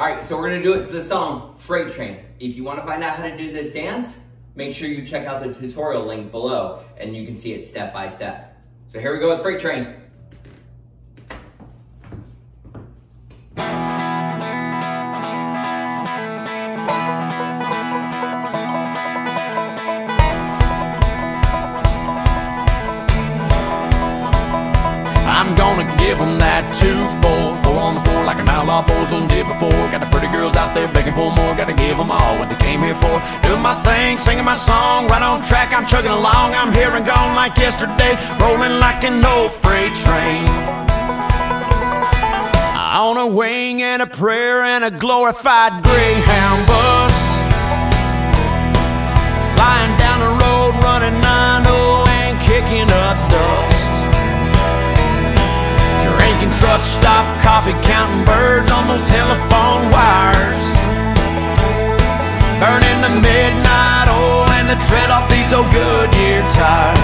All right, so we're gonna do it to the song Freight Train. If you wanna find out how to do this dance, make sure you check out the tutorial link below and you can see it step by step. So here we go with Freight Train. I'm gonna give them that 2-4, 4 on the 4 like an outlaw bosun did before. Got the pretty girls out there begging for more, gotta give them all what they came here for. Doing my thing, singing my song, right on track, I'm chugging along. I'm here and gone like yesterday, rolling like an old freight train. On a wing and a prayer and a glorified Greyhound bus, flying down the road, running 9-0 and kicking up dust. Drinking truck stop coffee, counting birds on those telephone wires, burning the midnight oil and the tread off these old Goodyear tires.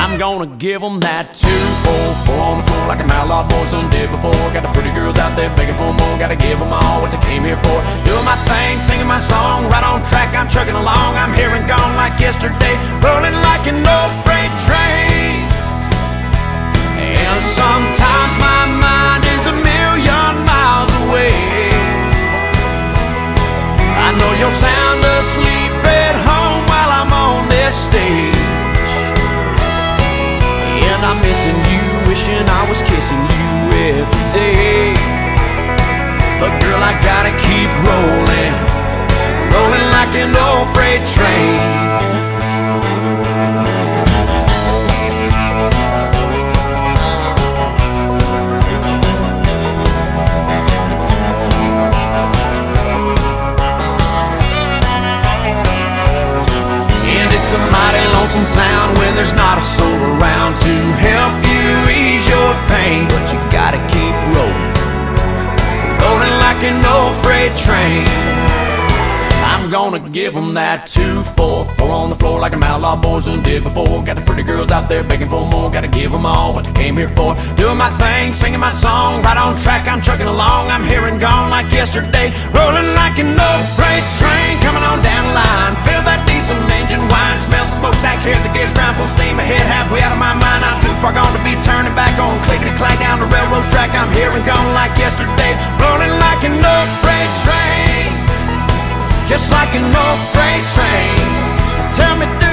I'm gonna give them that 2-4, 4 on the 4 like an outlaw bosun did before. Got the pretty girls out there begging for more, gotta give them all what they came here for. Doing my thing, singing my song, right on track, I'm chugging along. I'm here and gone like yesterday, rolling like an old freight train. And sometimes my mind is a million miles away. I know you're sound asleep at home while I'm on this stage, and I'm missing you, wishing I was kissing you every day. But girl, I gotta keep rolling, rolling like an old freight train. It's a mighty lonesome sound when there's not a soul around to help you ease your pain, but you gotta keep rolling, rolling like an old freight train. I'm gonna give them that 2-4, 4 on the floor like an outlaw bosun did before. Got the pretty girls out there begging for more, gotta give them all what they came here for. Doing my thing, singing my song, right on track, I'm trucking along. I'm here and gone like yesterday, rolling like an old freight train. Coming on down the line, feel that diesel engine whine, smell the smoke stack here, the gears grind, full steam ahead. Halfway out of my mind, I'm too far gone to be turning back on. Clicking and clack down the railroad track, I'm here and gone like yesterday, rolling like an old freight train. Just like an old freight train, tell me.